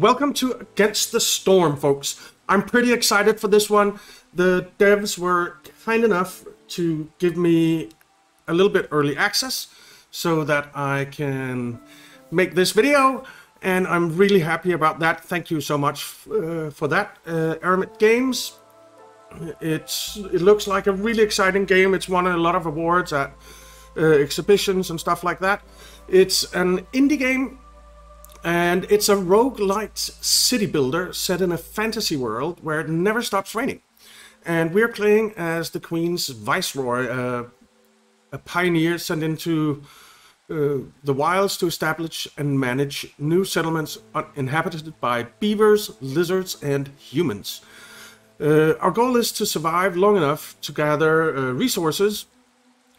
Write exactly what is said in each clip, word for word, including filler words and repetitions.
Welcome to Against the Storm, folks. I'm pretty excited for this one. The devs were kind enough to give me a little bit early access so that I can make this video, and I'm really happy about that. Thank you so much uh, for that, uh, Eremite Games. It's, it looks like a really exciting game. It's won a lot of awards at uh, exhibitions and stuff like that. It's an indie game, and it's a roguelite city builder set in a fantasy world where it never stops raining. And we're playing as the Queen's Viceroy, uh, a pioneer sent into uh, the wilds to establish and manage new settlements inhabited by beavers, lizards, and humans. Uh, our goal is to survive long enough to gather uh, resources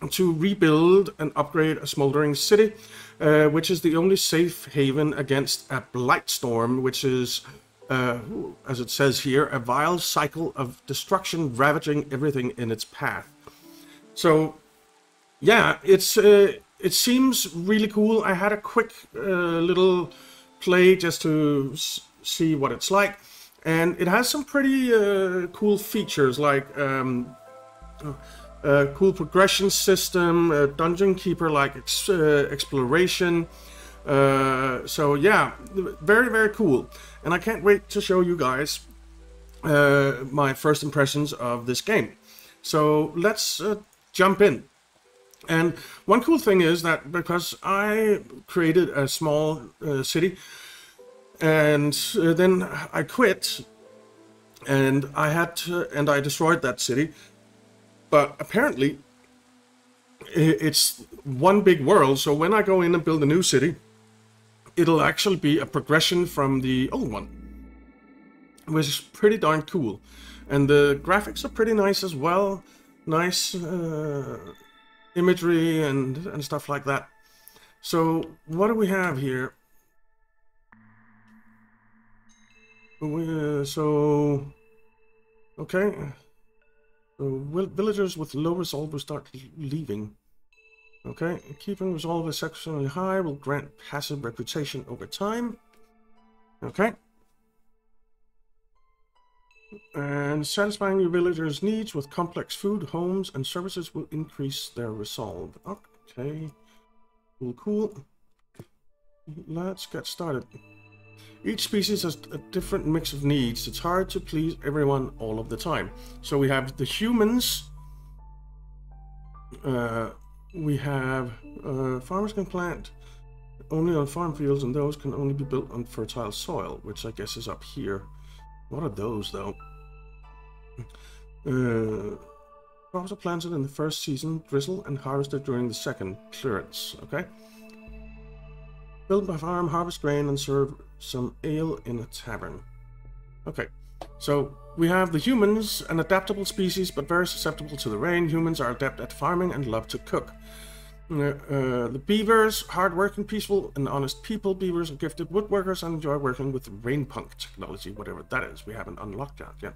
to rebuild and upgrade a smoldering city, uh, which is the only safe haven against a Blightstorm, which is, uh, as it says here, a vile cycle of destruction ravaging everything in its path. So, yeah, it's uh, it seems really cool. I had a quick uh, little play just to s see what it's like, and it has some pretty uh, cool features like um, a cool progression system, a Dungeon Keeper like ex uh, exploration. Uh, so yeah, very, very cool. And I can't wait to show you guys uh, my first impressions of this game. So let's uh, jump in. And one cool thing is that because I created a small uh, city, and uh, then I quit, and I had to, and I destroyed that city. But apparently, it's one big world. So when I go in and build a new city, it'll actually be a progression from the old one, which is pretty darn cool. And the graphics are pretty nice as well. Nice uh, imagery and and stuff like that. So what do we have here? Uh, so, okay, so villagers with low resolve will start leaving. Okay, keeping resolve exceptionally high will grant passive reputation over time. Okay, and satisfying your villagers' needs with complex food, homes, and services will increase their resolve. Okay, cool, cool. Let's get started. Each species has a different mix of needs. It's hard to please everyone all of the time. So we have the humans. Uh, we have uh, farmers can plant only on farm fields, and those can only be built on fertile soil, which I guess is up here. What are those, though? Uh, crops are planted in the first season, drizzle, and harvested during the second, clearance. Okay. Build by farm, harvest grain, and serve some ale in a tavern. Okay, so we have the humans, an adaptable species but very susceptible to the rain. Humans are adept at farming and love to cook. Uh, uh, the beavers, hardworking, peaceful, and honest people. Beavers are gifted woodworkers and enjoy working with rainpunk technology, whatever that is. We haven't unlocked that yet.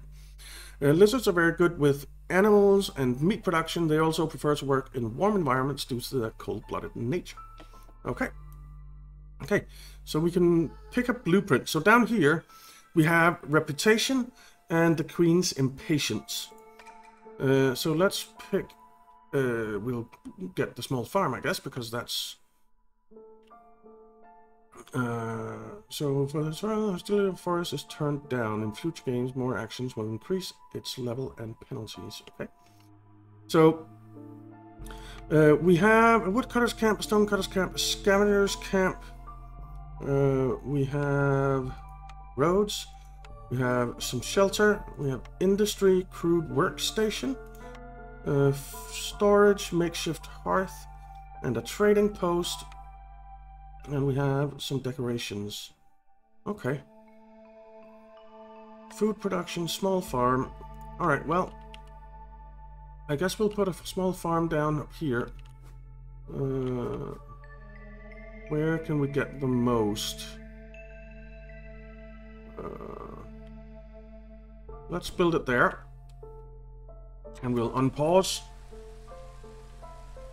Uh, lizards are very good with animals and meat production. They also prefer to work in warm environments due to their cold-blooded nature. Okay. Okay, so we can pick up blueprint. So down here, we have reputation and the Queen's impatience. Uh, so let's pick, uh, we'll get the small farm, I guess, because that's... Uh, so for the soil, hostility of forest is turned down. In future games, more actions will increase its level and penalties. Okay, so... Uh, we have a woodcutter's camp, a stonecutter's camp, a scavenger's camp. Uh, we have roads. We have some shelter. We have industry, crude workstation, uh, storage, makeshift hearth, and a trading post. And we have some decorations. Okay. Food production, small farm. All right, well. I guess we'll put a small farm down up here. Uh, where can we get the most? Uh, let's build it there. And we'll unpause.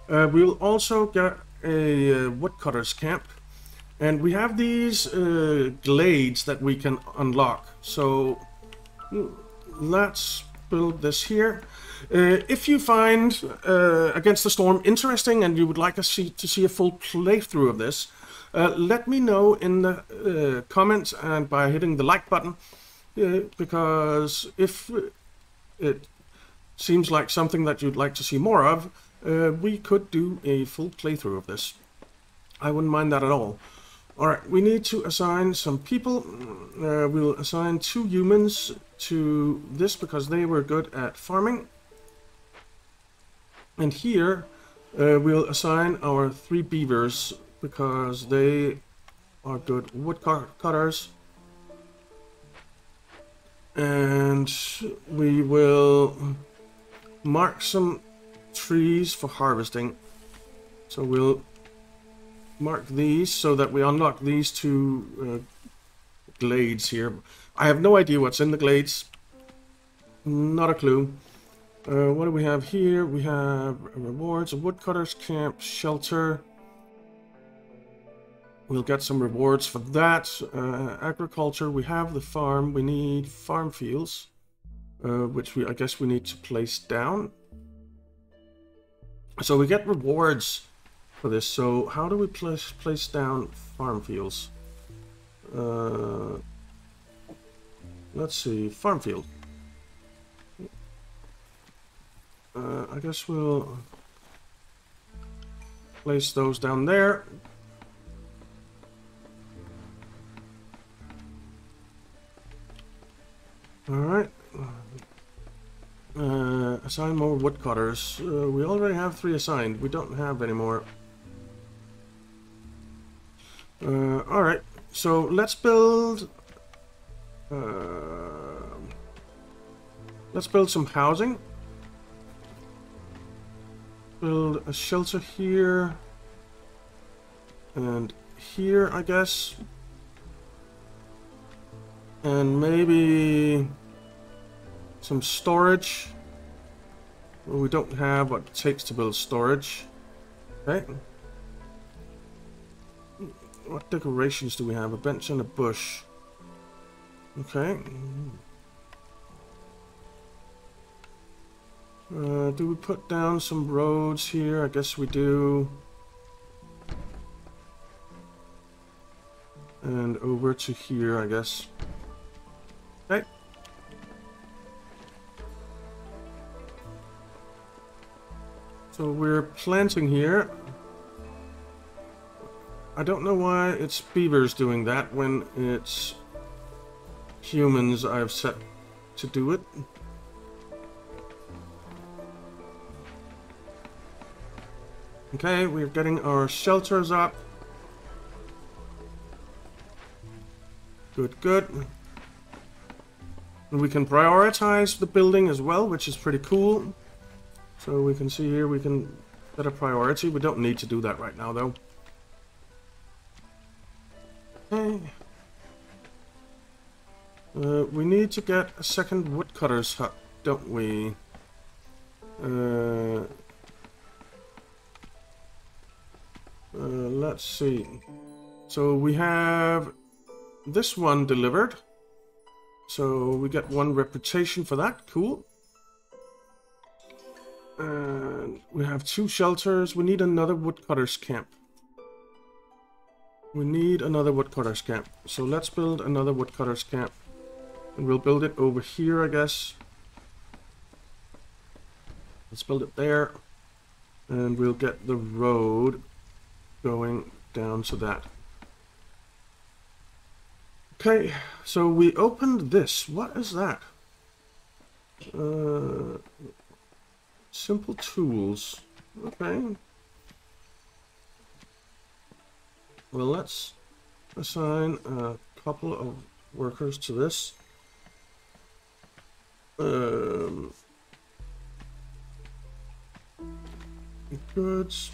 Uh, we'll also get a uh, woodcutter's camp. And we have these uh, glades that we can unlock. So let's build this here. Uh, if you find uh, Against the Storm interesting and you would like to see, to see a full playthrough of this, uh, let me know in the uh, comments and by hitting the like button, uh, because if it seems like something that you'd like to see more of, uh, we could do a full playthrough of this. I wouldn't mind that at all. Alright, we need to assign some people. Uh, we'll assign two humans to this because they were good at farming. And here uh, we'll assign our three beavers because they are good wood cutters. And we will mark some trees for harvesting. So we'll mark these so that we unlock these two uh, glades here. I have no idea what's in the glades. Not a clue. Uh, what do we have here? We have rewards, a woodcutter's camp, shelter. We'll get some rewards for that. Uh, agriculture, we have the farm. We need farm fields, uh, which we I guess we need to place down. So we get rewards for this. So how do we place place down farm fields? Uh, let's see, farm field. Uh, I guess we'll place those down there. All right. Uh, assign more woodcutters. Uh, we already have three assigned. We don't have any more. Uh, Alright, so let's build uh, let's build some housing. Build a shelter here and here, I guess. And maybe some storage. Well, we don't have what it takes to build storage. Okay. What decorations do we have? A bench and a bush. Okay. Uh, do we put down some roads here? I guess we do. And over to here, I guess. Okay. So we're planting here. I don't know why it's beavers doing that when it's humans I've set to do it. Okay, we're getting our shelters up. Good, good. And we can prioritize the building as well, which is pretty cool. So we can see here, we can set a priority. We don't need to do that right now, though. Okay. Uh, we need to get a second woodcutter's hut, don't we? Uh, uh, let's see. So we have this one delivered. So we get one reputation for that. Cool. And we have two shelters. We need another woodcutter's camp. We need another woodcutter's camp. So let's build another woodcutter's camp. And we'll build it over here, I guess. Let's build it there. And we'll get the road going down to that. Okay, so we opened this. What is that? Uh, simple tools. Okay. Well, let's assign a couple of workers to this. Um, goods.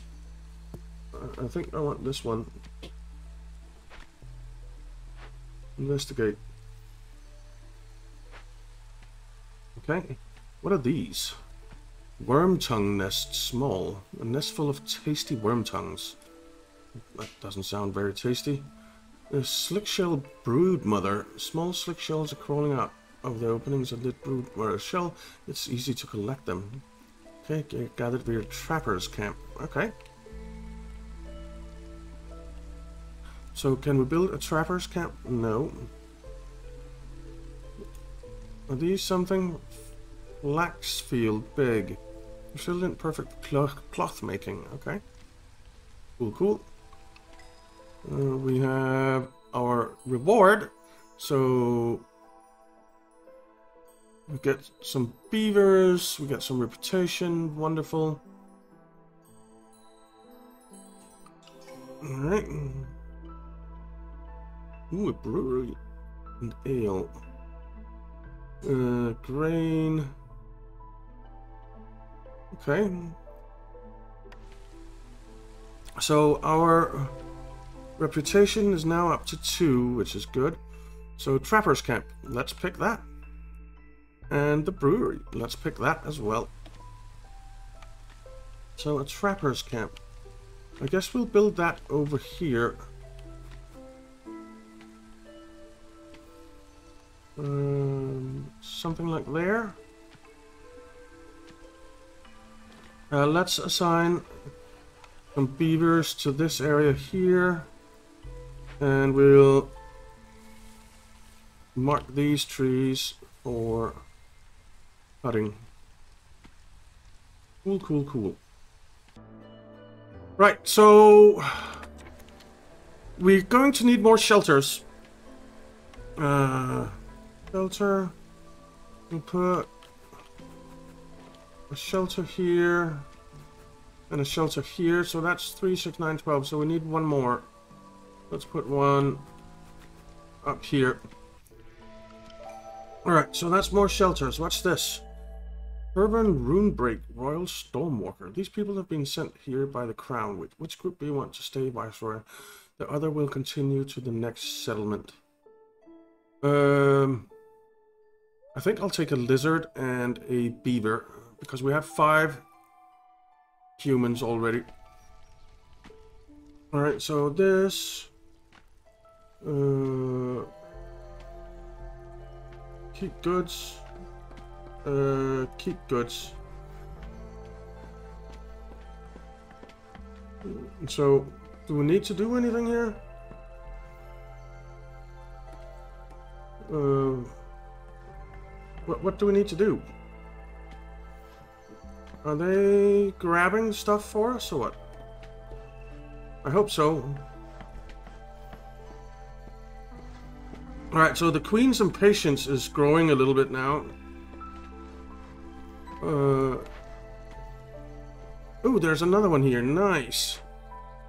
I think I want this one. Investigate. Okay. What are these? Wormtongue nests, small. A nest full of tasty wormtongues. That doesn't sound very tasty. The slickshell broodmother. Small slickshells are crawling out of the openings of the broodmother shell. It's easy to collect them. Okay, gathered via trapper's camp. Okay. So can we build a trapper's camp? No. Are these something? Flaxfield big. Resilient perfect cloth, cloth making. Okay. Cool, cool. Uh, we have our reward, so we get some beavers, we get some reputation, wonderful. Alright. Ooh, a brewery and ale. Uh, grain. Okay. So our reputation is now up to two, which is good. So trapper's camp, let's pick that. And the brewery, let's pick that as well. So a trapper's camp. I guess we'll build that over here. Um, something like there. Uh, let's assign some beavers to this area here. And we'll mark these trees for cutting. Cool, cool, cool. Right, so we're going to need more shelters. Uh, shelter. We'll put a shelter here and a shelter here. So that's three, six, nine, twelve. So we need one more. Let's put one up here. Alright, so that's more shelters. What's this? Urban Runebreak, Royal Stormwalker. These people have been sent here by the Crown. Which, which group do you want to stay, Viceroy? The other will continue to the next settlement. Um, I think I'll take a lizard and a beaver, because we have five humans already. Alright, so this... Uh... Keep goods. Uh, keep goods. So, do we need to do anything here? Uh, what, what do we need to do? Are they grabbing stuff for us or what? I hope so. Alright, so the Queen's impatience is growing a little bit now. Uh, oh, there's another one here. Nice.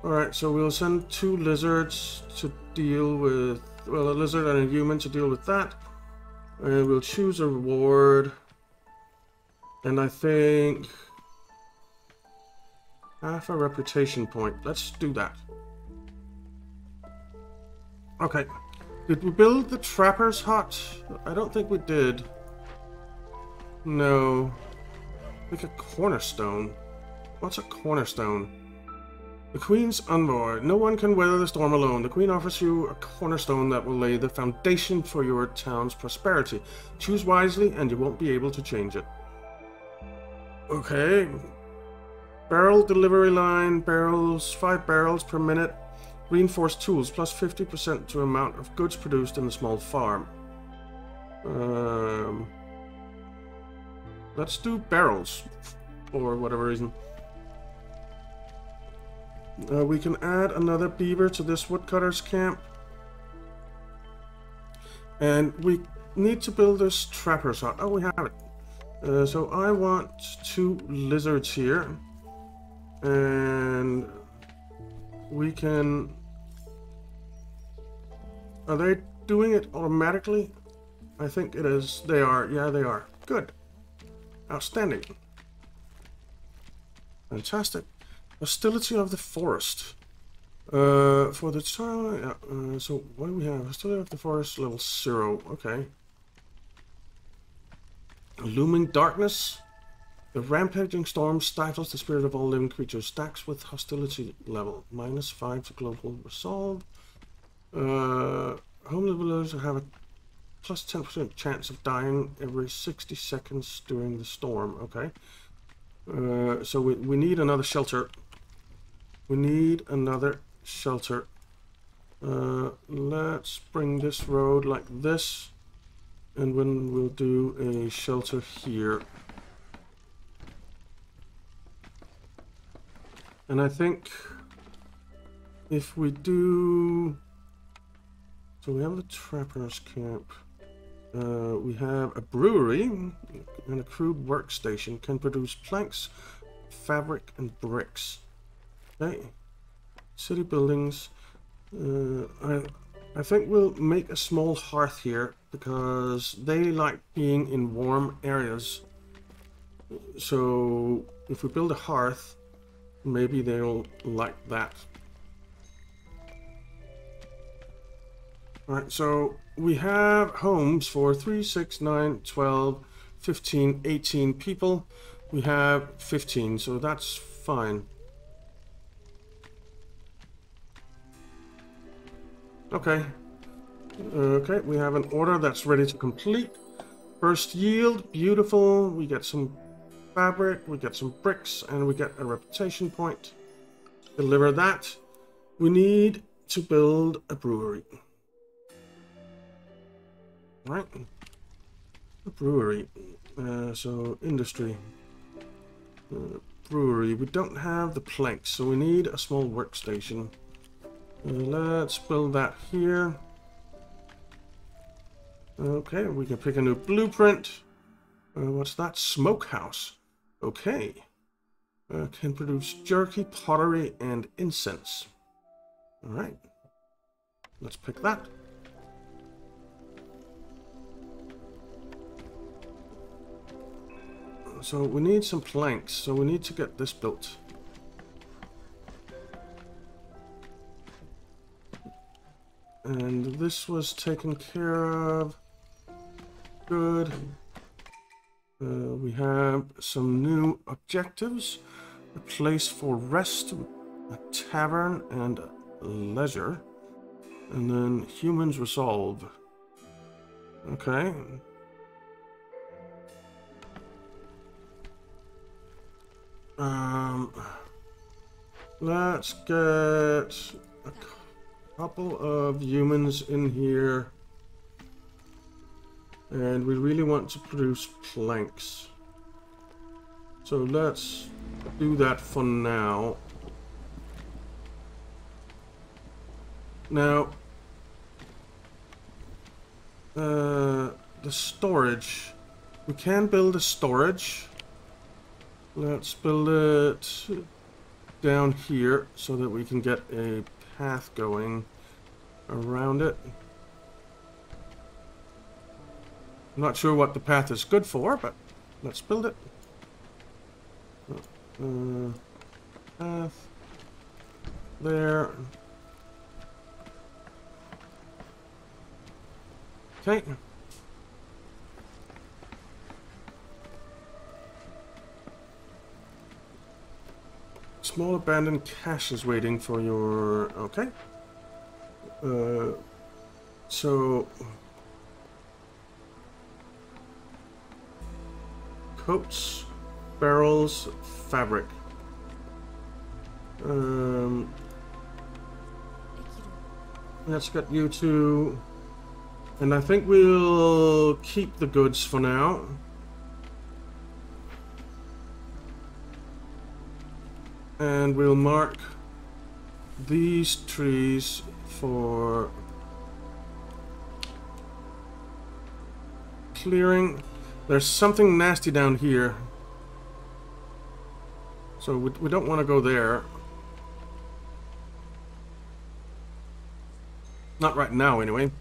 Alright, so we'll send two lizards to deal with... Well, a lizard and a human to deal with that. And we'll choose a reward. And I think... half a reputation point. Let's do that. Okay. Did we build the trapper's hut? I don't think we did. No. Like a cornerstone. What's a cornerstone? The Queen's envoy. No one can weather the storm alone. The Queen offers you a cornerstone that will lay the foundation for your town's prosperity. Choose wisely and you won't be able to change it. Okay. Barrel delivery line. Barrels. Five barrels per minute. Reinforced tools, plus fifty percent to amount of goods produced in the small farm. Um, let's do barrels, for whatever reason. Uh, we can add another beaver to this woodcutter's camp. And we need to build this trapper's hut. Oh, we have it. Uh, so I want two lizards here. And... we can... Are they doing it automatically? I think it is. They are. Yeah, they are. Good. Outstanding. Fantastic. Hostility of the forest. Uh, for the time... Uh, so, what do we have? Hostility of the forest, level zero. Okay. Looming darkness. The rampaging storm stifles the spirit of all living creatures. Stacks with hostility level. minus five to global resolve. Uh, homeless belows have a plus ten percent chance of dying every sixty seconds during the storm. Okay. Uh, so we, we need another shelter. We need another shelter. Uh, let's bring this road like this. And when we'll do a shelter here. And I think if we do... So we have the Trapper's Camp. Uh, we have a brewery and a crude workstation. Can produce planks, fabric, and bricks. Okay. City buildings. Uh, I, I think we'll make a small hearth here because they like being in warm areas. So if we build a hearth, maybe they'll like that. Alright, so we have homes for three, six, nine, twelve, fifteen, eighteen people. We have fifteen, so that's fine. Okay. Okay, we have an order that's ready to complete. First yield, beautiful. We get some fabric, we get some bricks, and we get a reputation point. Deliver that. We need to build a brewery. Right? A brewery. Uh, so, industry. Uh, brewery. We don't have the planks, so we need a small workstation. Let's build that here. Okay, we can pick a new blueprint. Uh, what's that? Smokehouse. Okay. Uh, can produce jerky, pottery, and incense. Alright. Let's pick that. So we need some planks, so we need to get this built. And this was taken care of. Good. Uh, we have some new objectives. A place for rest, a tavern, and leisure. And then humans resolve. Okay. Um, let's get... a couple of humans in here, and we really want to produce planks, so let's do that for now. Now uh, the storage, we can build a storage. Let's build it down here so that we can get a path going around it. I'm not sure what the path is good for, but let's build it. Uh, path there. Okay. Small abandoned cache is waiting for your... Okay. Uh, so... Coats, barrels, fabric. Um, let's get you two... And I think we'll keep the goods for now. And we'll mark these trees for clearing. There's something nasty down here, so we, we don't want to go there. Not right now, anyway.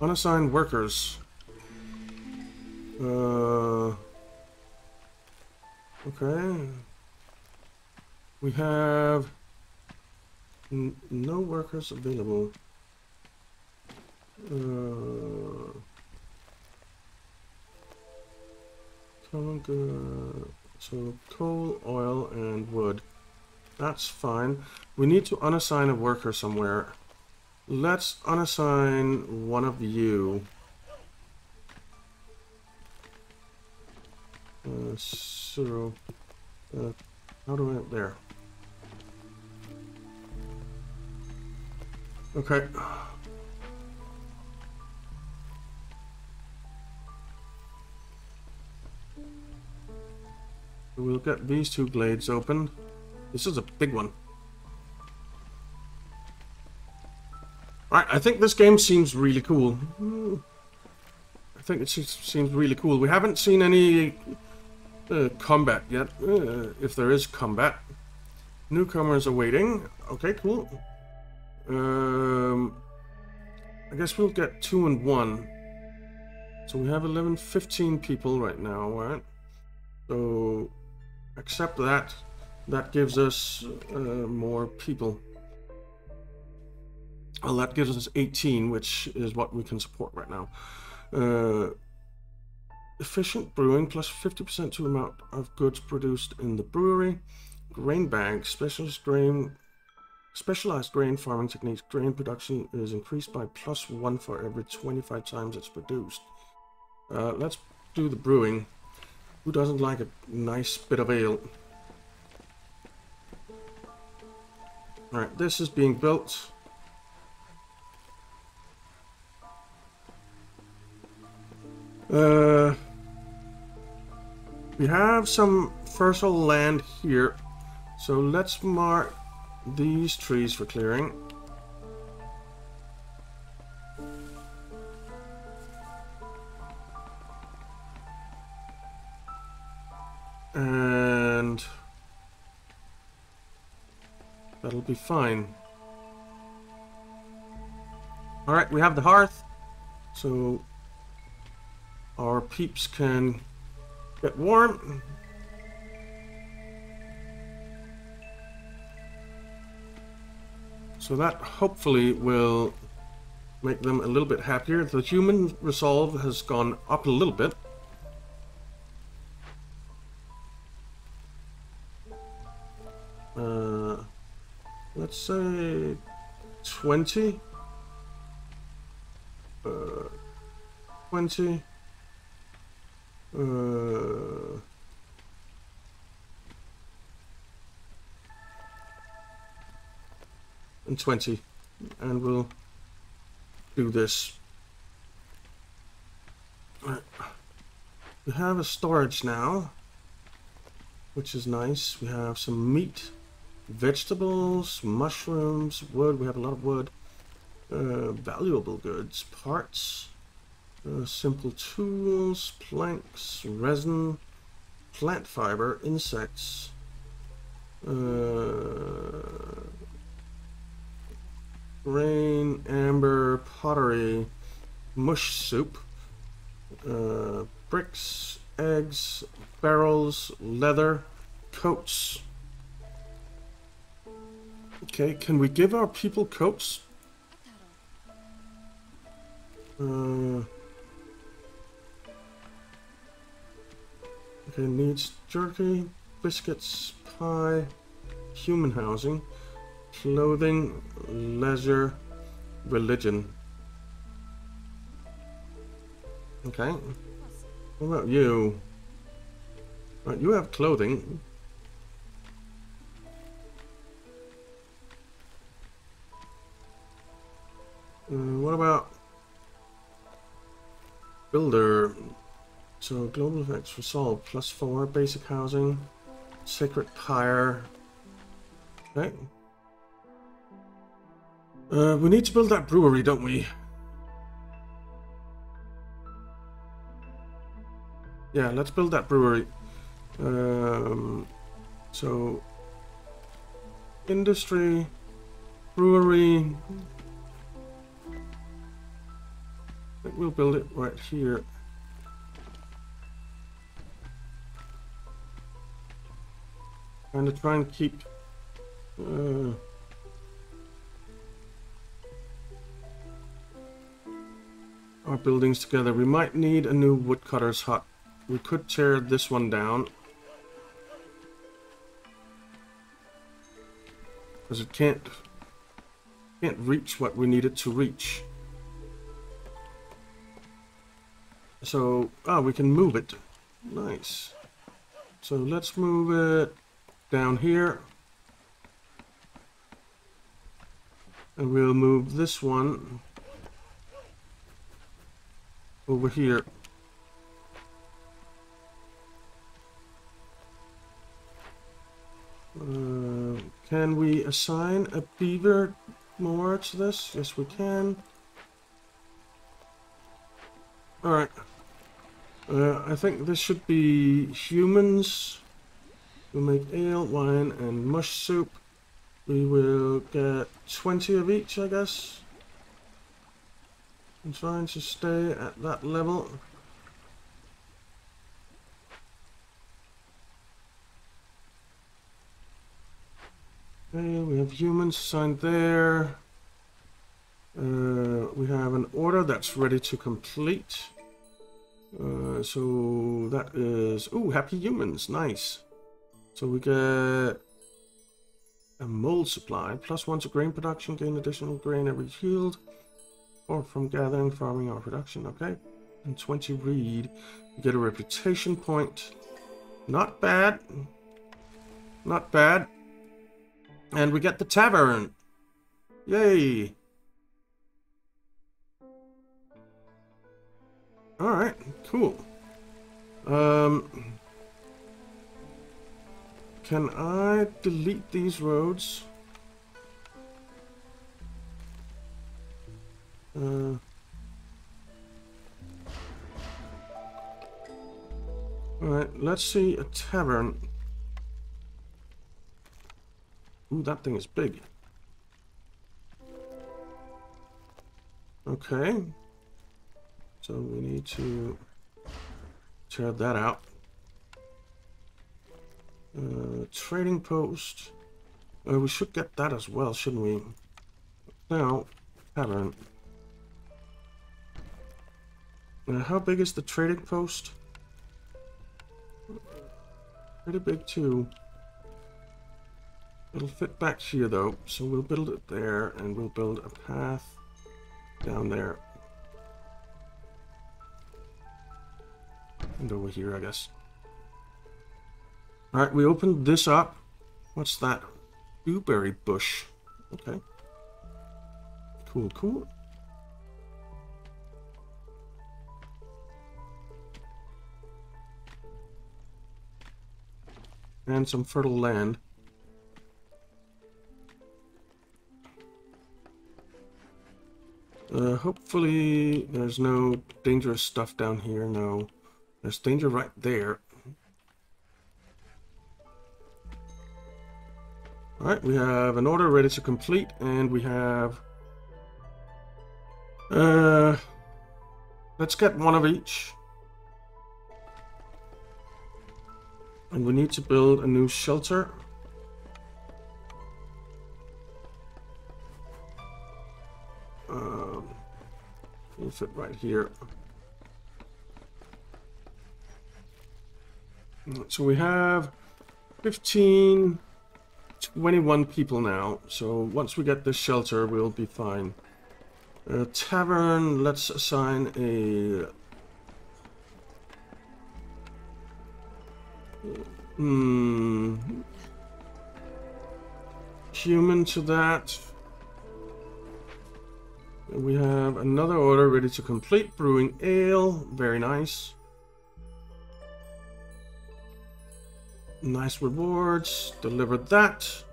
Unassigned workers. Uh, okay. We have n no workers available. Uh, so coal, oil, and wood. That's fine. We need to unassign a worker somewhere. Let's unassign one of you. Uh, so, uh, how do I, there. Okay. We'll get these two glades open. This is a big one. Alright, I think this game seems really cool. I think it seems really cool. We haven't seen any uh, combat yet, uh, if there is combat. Newcomers are waiting. Okay, cool. Um, I guess we'll get two and one. So we have eleven, fifteen people right now, right? So, except that, that gives us uh, more people. Well, that gives us eighteen, which is what we can support right now. Uh, efficient brewing, plus fifty percent to amount of goods produced in the brewery. Grain bank, specialist grain, specialized grain farming techniques. Grain production is increased by plus one for every twenty-five times it's produced. Uh, let's do the brewing. Who doesn't like a nice bit of ale? Alright, this is being built. Uh, we have some fertile land here, so let's mark these trees for clearing. And that'll be fine. All right, we have the hearth, so our peeps can get warm. So that hopefully will make them a little bit happier. The human resolve has gone up a little bit. Uh, let's say twenty. Uh, twenty. Uh, and twenty, and we'll do this. All right. We have a storage now, which is nice. We have some meat, vegetables, mushrooms, wood. We have a lot of wood, uh, valuable goods, parts. Uh, simple tools, planks, resin, plant fiber, insects. Uh, rain, amber, pottery, mush soup, uh, bricks, eggs, barrels, leather, coats. Okay, can we give our people coats? Uh... Okay, needs jerky, biscuits, pie, human housing, clothing, leisure, religion. Okay. What about you? Right, you have clothing. Uh, what about builder? So, global effects resolve, plus four, basic housing, sacred pyre. Okay. Uh, we need to build that brewery, don't we? Yeah, let's build that brewery. Um, so, industry, brewery. I think we'll build it right here. Kind of try and keep uh, our buildings together. We might need a new woodcutter's hut. We could tear this one down, because it can't Can't reach what we needed to reach. So, ah, we can move it. Nice. So let's move it down here. And we'll move this one over here. Uh, can we assign a beaver more to this? Yes, we can. Alright. Uh, I think this should be humans. We'll make ale, wine, and mush soup. We will get twenty of each, I guess. I'm trying to stay at that level. Okay, we have humans signed there. Uh, we have an order that's ready to complete. Uh, so that is... Ooh, happy humans. Nice. So we get a mold supply. Plus one to grain production. Gain additional grain every yield. Or from gathering, farming, or production. Okay. And twenty reed. We get a reputation point. Not bad. Not bad. And we get the tavern. Yay. Alright, cool. Um, can I delete these roads? Uh, Alright, let's see a tavern. Ooh, that thing is big. Okay. So we need to tear that out. Uh, trading post. Uh, we should get that as well, shouldn't we? Now, tavern. Now, how big is the trading post? Pretty big too. It'll fit back here though, so we'll build it there, and we'll build a path down there. And over here, I guess. Alright, we opened this up. What's that? Dewberry bush. Okay. Cool, cool. And some fertile land. Uh, hopefully there's no dangerous stuff down here. No. There's danger right there. Alright, we have an order ready to complete, and we have... Uh, let's get one of each. And we need to build a new shelter. Um, we'll fit right here. So we have fifteen, twenty-one people now. So once we get this shelter, we'll be fine. Uh, tavern, let's assign a... Hmm... human to that. We have another order ready to complete. Brewing ale, very nice. Nice rewards. Deliver that.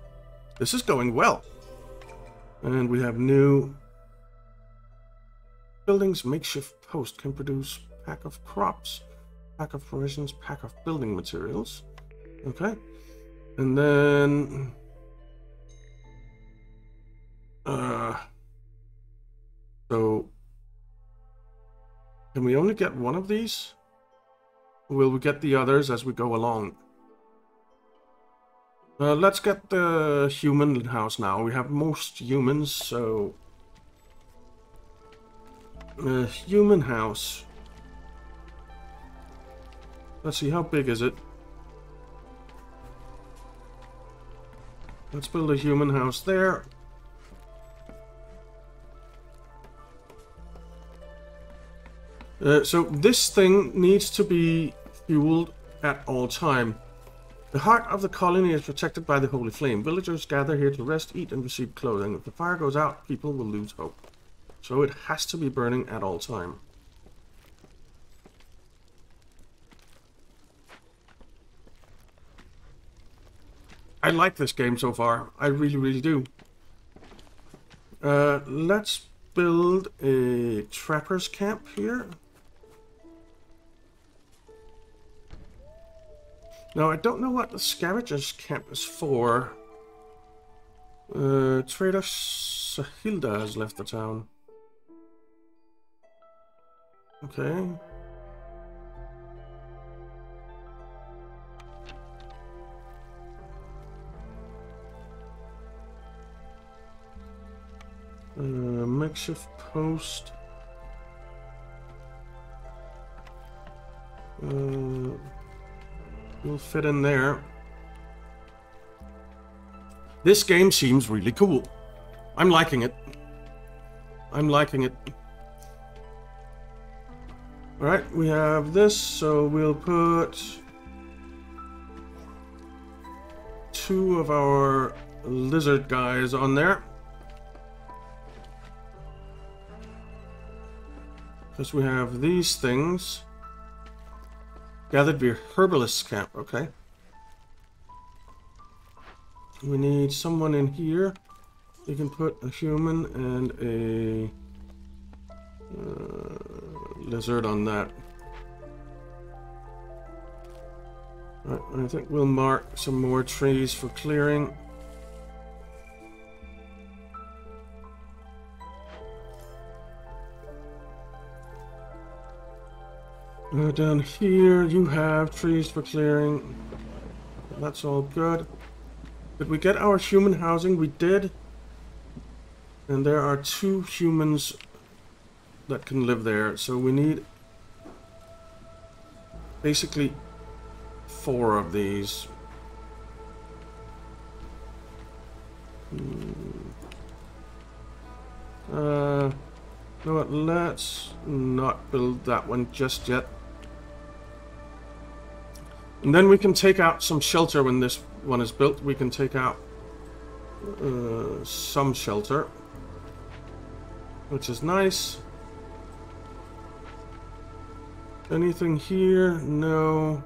This is going well. And we have new buildings. Makeshift post can produce pack of crops, pack of provisions, pack of building materials. Okay. And then uh so can we only get one of these? Will we get the others as we go along? Uh, let's get the human house now. We have most humans, so... Uh, human house. Let's see, how big is it? Let's build a human house there. Uh, so this thing needs to be fueled at all time. The heart of the colony is protected by the holy flame. Villagers gather here to rest, eat, and receive clothing. If the fire goes out, people will lose hope. So it has to be burning at all time. I like this game so far. I really, really do. Uh, let's build a trapper's camp here. Now, I don't know what the scavenger's camp is for. Uh, Trader Sahilda has left the town. Okay. Uh, makeshift post. Uh, we'll fit in there. This game seems really cool. I'm liking it. I'm liking it. Alright, we have this, so we'll put two of our lizard guys on there. Because we have these things. Gathered via herbalist's camp, okay. We need someone in here. You can put a human and a uh, lizard on that. All right, I think we'll mark some more trees for clearing. Uh, down here you have trees for clearing. That's all good. Did we get our human housing? We did. And there are two humans that can live there. So we need basically four of these. Uh, you know what? Let's not build that one just yet. And then we can take out some shelter when this one is built. We can take out uh, some shelter, which is nice. Anything here? No.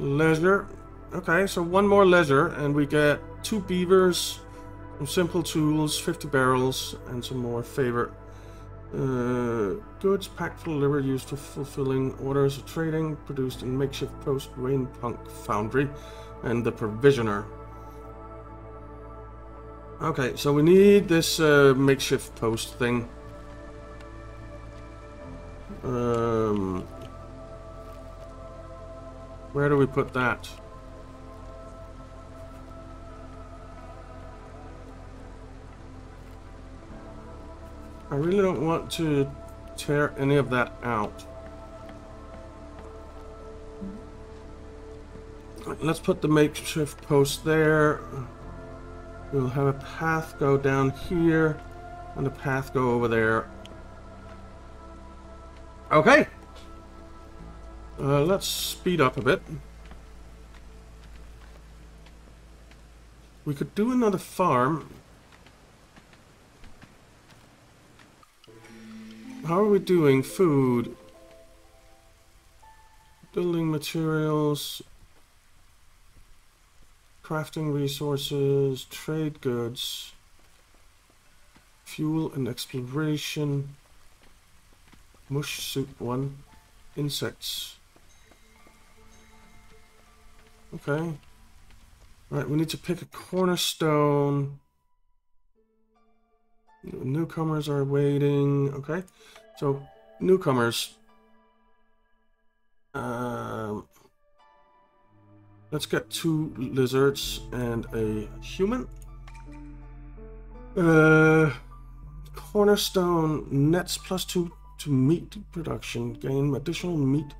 Leisure. Okay, so one more leisure, and we get two beavers, some simple tools, fifty barrels, and some more favor. Uh, goods packed for delivery, used for fulfilling orders of trading, produced in makeshift post, rainpunk foundry, and the provisioner. Okay, so we need this uh, makeshift post thing. Um, where do we put that? I really don't want to tear any of that out. Let's put the makeshift post there. We'll have a path go down here and a path go over there. Okay. Uh, let's speed up a bit. We could do another farm. How are we doing? Food. Building materials. Crafting resources. Trade goods. Fuel and exploration. Mush suit one. Insects. Okay. Alright, we need to pick a cornerstone. Newcomers are waiting. Okay, so newcomers. Um, let's get two lizards and a human. Uh, cornerstone nets plus two to meat production. Gain additional meat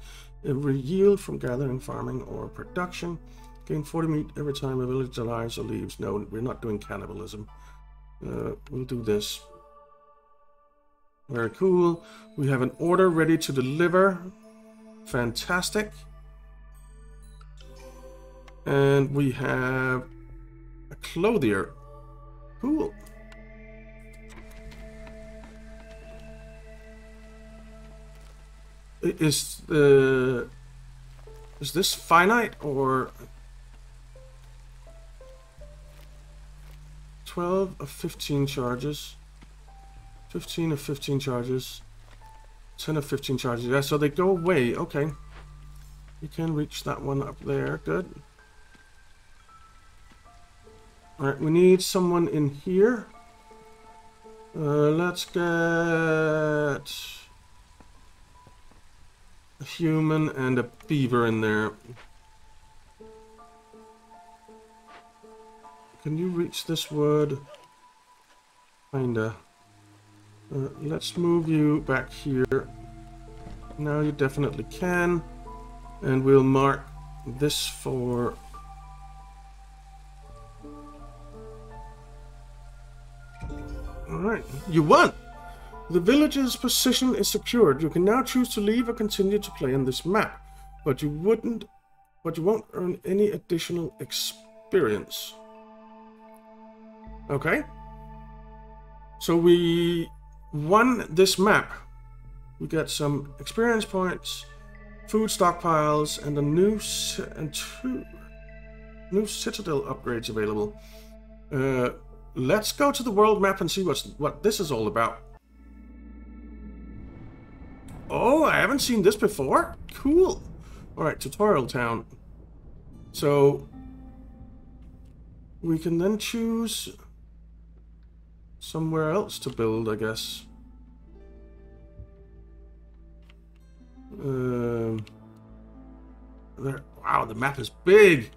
every yield from gathering, farming, or production. Gain forty meat every time a village arrives or leaves. No, we're not doing cannibalism. Uh, we'll do this. Very cool. We have an order ready to deliver. Fantastic. And we have a clothier. Cool. Is the uh, is this finite or twelve or fifteen charges? Fifteen or fifteen charges? Ten or fifteen charges? Yeah, so they go away. Okay, you can reach that one up there. Good. All right, we need someone in here. Uh, let's get a human and a beaver in there. Can you reach this wood? Kinda. Uh, let's move you back here. Now you definitely can. And we'll mark this for alright. You won! The village's position is secured. You can now choose to leave or continue to play on this map, but you wouldn't, but you won't earn any additional experience. Okay. So we won this map. We got some experience points, food stockpiles, and a new si and two new citadel upgrades available. Uh, let's go to the world map and see what's what this is all about. Oh, I haven't seen this before. Cool. All right, Tutorial Town. So we can then choose somewhere else to build, I guess. Um, there, wow, the map is big.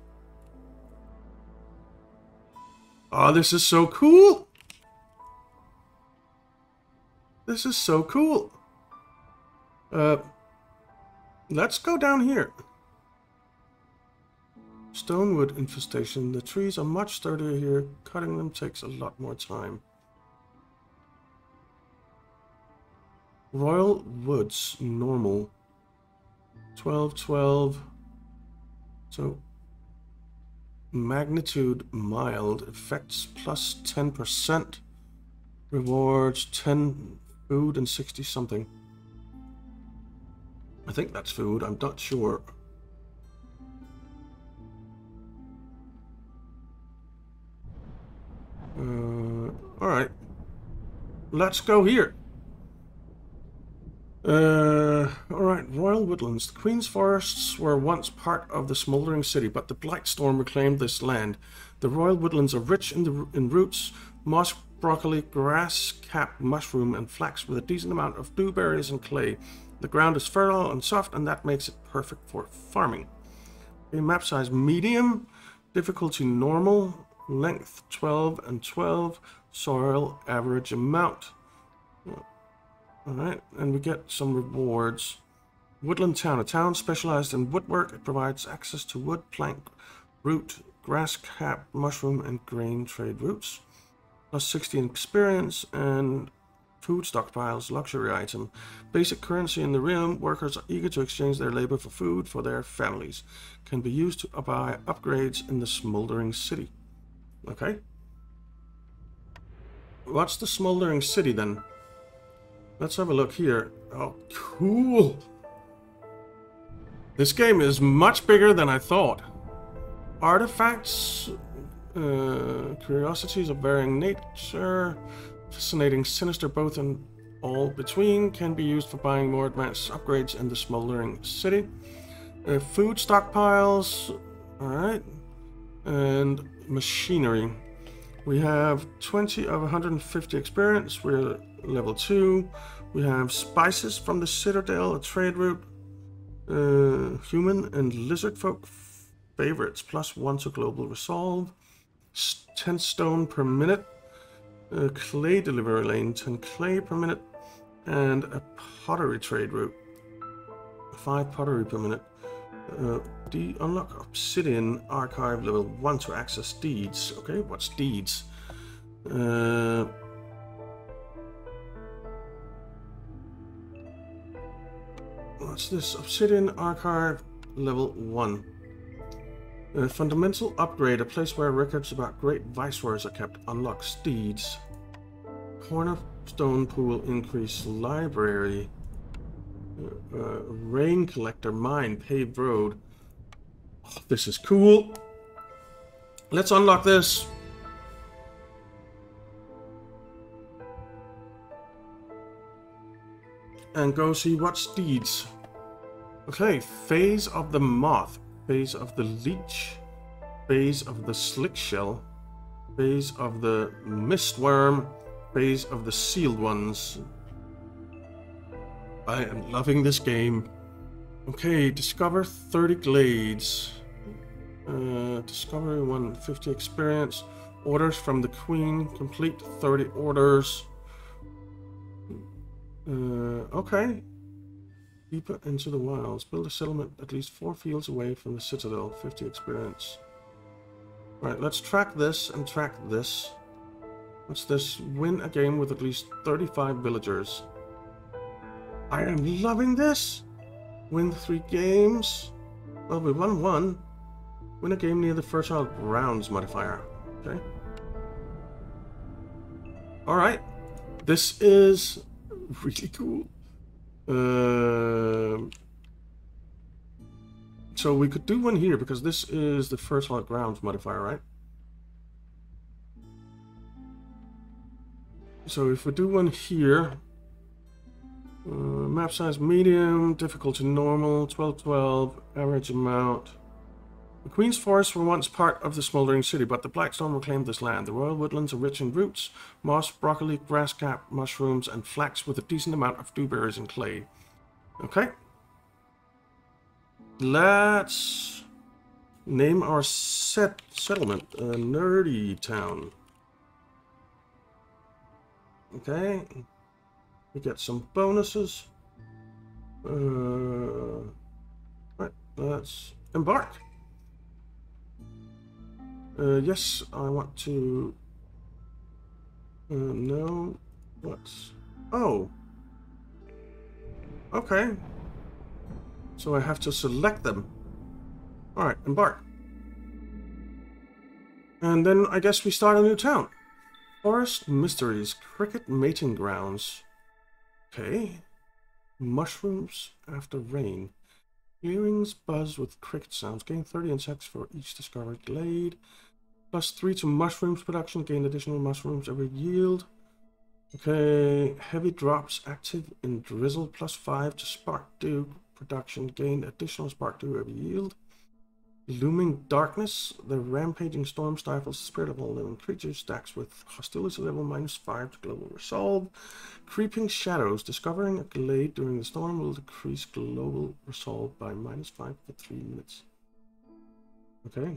Oh, this is so cool. This is so cool. Uh, let's go down here. Stonewood infestation. The trees are much sturdier here. Cutting them takes a lot more time. Royal Woods, normal. twelve, twelve. So, magnitude mild. Effects plus ten percent. Rewards ten food and sixty something. I think that's food, I'm not sure. Uh, Alright. Let's go here. Uh, Alright, Royal Woodlands. The Queen's Forests were once part of the Smouldering City, but the Blightstorm reclaimed this land. The Royal Woodlands are rich in, the, in roots, moss, broccoli, grass, cap, mushroom, and flax, with a decent amount of dewberries and clay. The ground is fertile and soft, and that makes it perfect for farming. A map size medium, difficulty normal, length twelve and twelve, soil average amount. Alright, and we get some rewards. Woodland Town, a town specialized in woodwork. It provides access to wood, plank, root, grass, cap, mushroom, and grain trade routes. Plus sixty in experience and food stockpiles, luxury item. Basic currency in the realm. Workers are eager to exchange their labor for food for their families. Can be used to buy upgrades in the Smouldering City. Okay. What's the Smouldering City then? Let's have a look here. Oh, cool. This game is much bigger than I thought. Artifacts, uh, curiosities of varying nature. Fascinating, sinister, both and all between, can be used for buying more advanced upgrades in the Smouldering City. Uh, food stockpiles, alright, and machinery. We have twenty of one hundred fifty experience, we're level two. We have spices from the Citadel, a trade route, uh, human and lizard folk favorites, plus one to global resolve, ten stone per minute. A clay delivery lane, ten clay per minute, and a pottery trade route, five pottery per minute. Uh, D unlock Obsidian Archive level one to access deeds. Okay, what's deeds? Uh, what's this? Obsidian Archive, level one. A fundamental upgrade, a place where records about great viceroys are kept. Unlock steeds. Cornerstone pool, increase library. Uh, uh, rain collector, mine, paved road. Oh, this is cool. Let's unlock this. And go see what steeds. Okay, phase of the moth, phase of the leech, phase of the slickshell, phase of the mistworm, phase of the sealed ones. I am loving this game. Okay, discover thirty glades. Uh, discovery one fifty experience. Orders from the Queen. Complete thirty orders. Uh, okay. Deeper into the wilds. Build a settlement at least four fields away from the citadel. fifty experience. Alright, let's track this and track this. What's this? Win a game with at least thirty-five villagers. I am loving this! Win three games. Well, we won one. Win a game near the Fertile Grounds modifier. Okay. Alright. This is really cool. Uh, so we could do one here because this is the Fertile Grounds modifier, right? So if we do one here, uh, map size medium, difficulty normal, twelve twelve, average amount. The Queen's Forests were once part of the Smouldering City, but the Blackstone reclaimed this land. The Royal Woodlands are rich in roots, moss, broccoli, grasscap, mushrooms, and flax with a decent amount of dewberries and clay. Okay. Let's name our set settlement, uh, Nerdy Town. Okay. We get some bonuses. Uh, right, let's embark. Uh, yes, I want to uh, know what. Oh, okay. So I have to select them. All right, embark, and then I guess we start a new town. Forest mysteries, cricket mating grounds. Okay, mushrooms after rain. Clearings buzz with cricket sounds. Gain thirty insects for each discovered glade. Plus three to mushrooms production. Gain additional mushrooms every yield. Okay. Heavy drops active in drizzle. Plus five to spark dew production. Gain additional spark dew every yield. Looming darkness. The rampaging storm stifles the spirit of all living creatures. Stacks with hostility level minus five to global resolve. Creeping shadows. Discovering a glade during the storm will decrease global resolve by minus five for three minutes. Okay.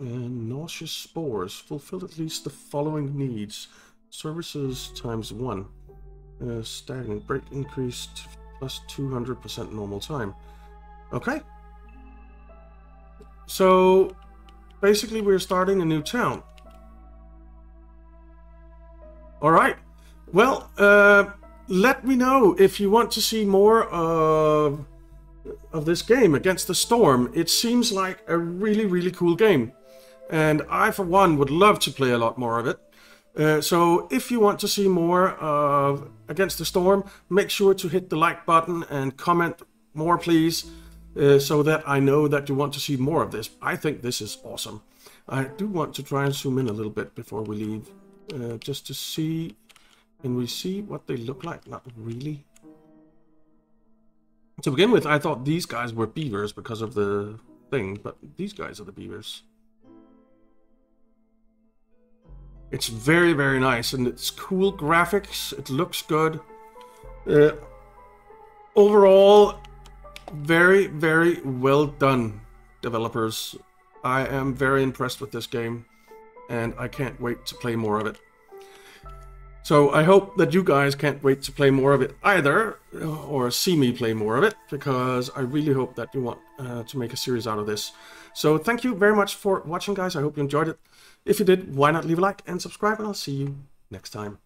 And nauseous spores. Fulfill at least the following needs. Services times one. Uh, stagnant break increased plus two hundred percent normal time. Okay. So, basically we're starting a new town. Alright, well, uh, let me know if you want to see more of, of this game, Against the Storm. It seems like a really, really cool game. And I, for one, would love to play a lot more of it. Uh, so, if you want to see more of Against the Storm, make sure to hit the like button and comment more, please. Uh, so that I know that you want to see more of this. I think this is awesome. I do want to try and zoom in a little bit before we leave. Uh, just to see. Can we see what they look like? Not really. To begin with, I thought these guys were beavers because of the thing. But these guys are the beavers. It's very, very nice. And it's cool graphics. It looks good. Uh, overall, very, very well done, developers. I am very impressed with this game, and I can't wait to play more of it. So I hope that you guys can't wait to play more of it either, or see me play more of it, because I really hope that you want uh, to make a series out of this. So thank you very much for watching, guys. I hope you enjoyed it. If you did, why not leave a like and subscribe, and I'll see you next time.